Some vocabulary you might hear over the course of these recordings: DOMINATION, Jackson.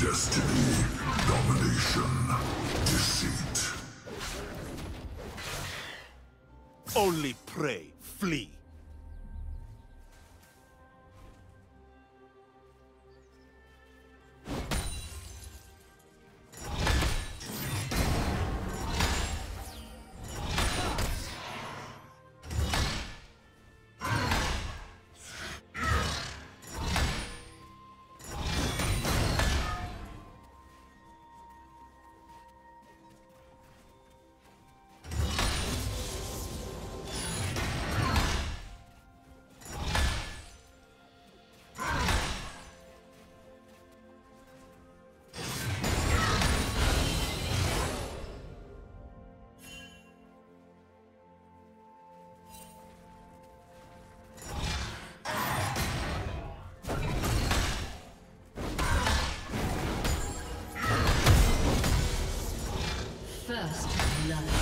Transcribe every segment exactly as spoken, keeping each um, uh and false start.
Destiny, domination, deceit. Only pray, flee. First love.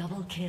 Double kill.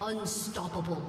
Unstoppable.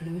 Blue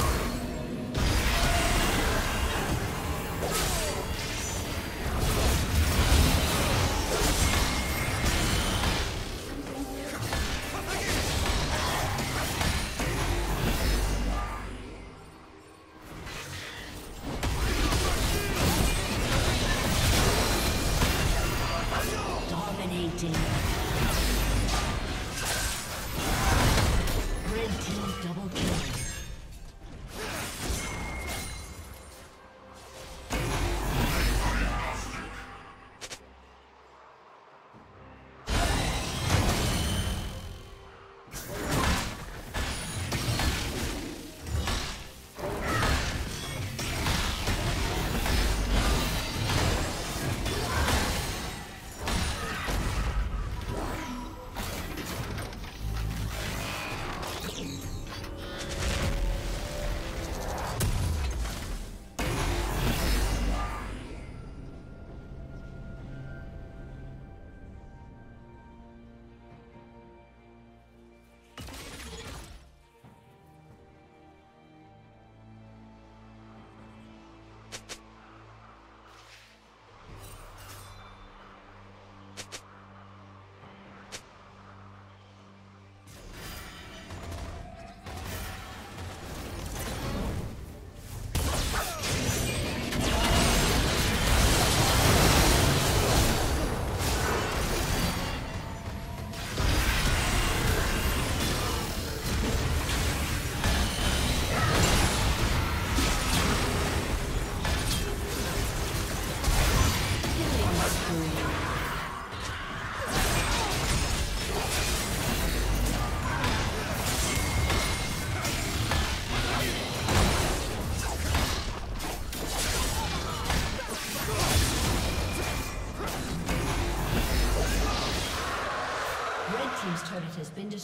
Double kill.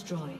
destroyed.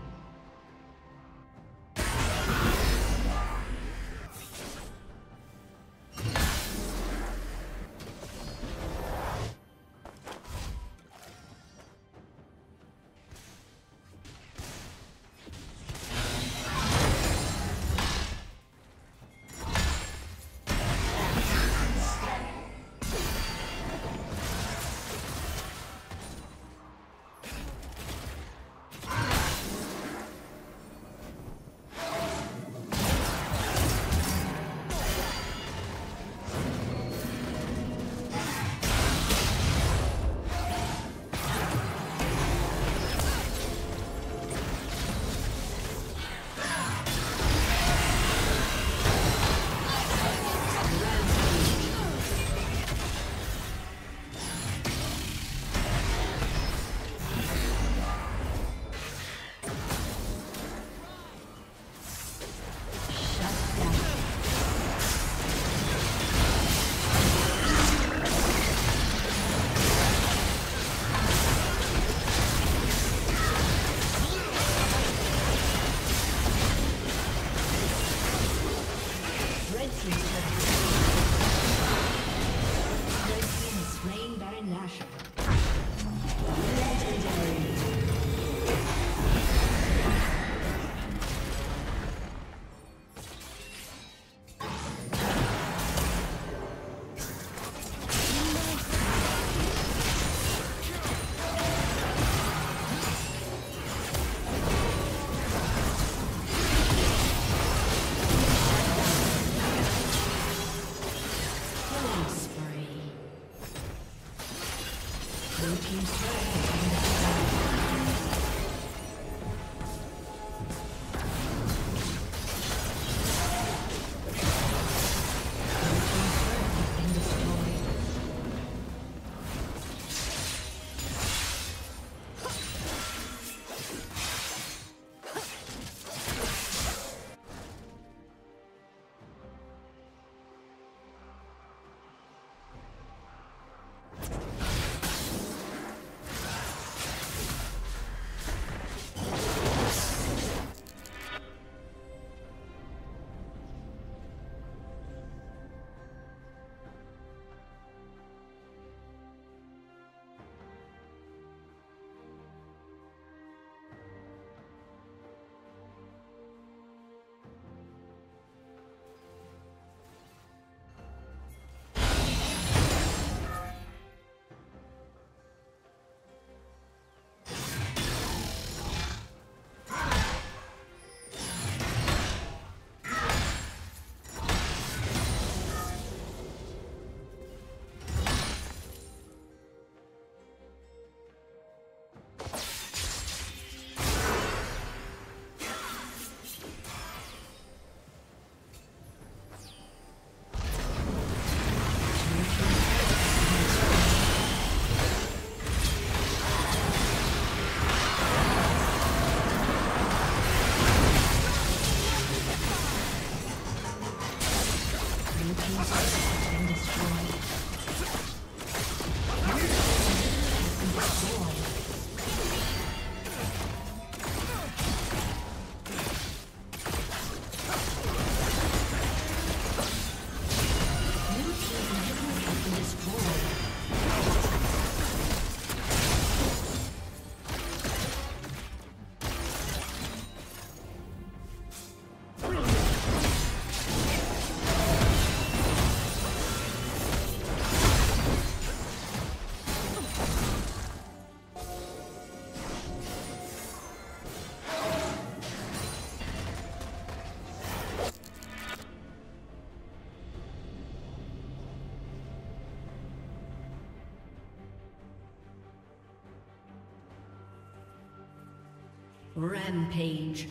Rampage.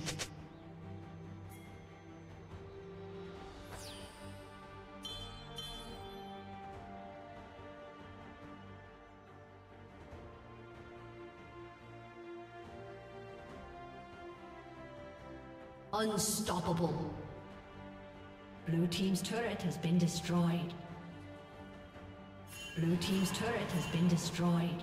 Unstoppable. Blue team's turret has been destroyed. Blue team's turret has been destroyed.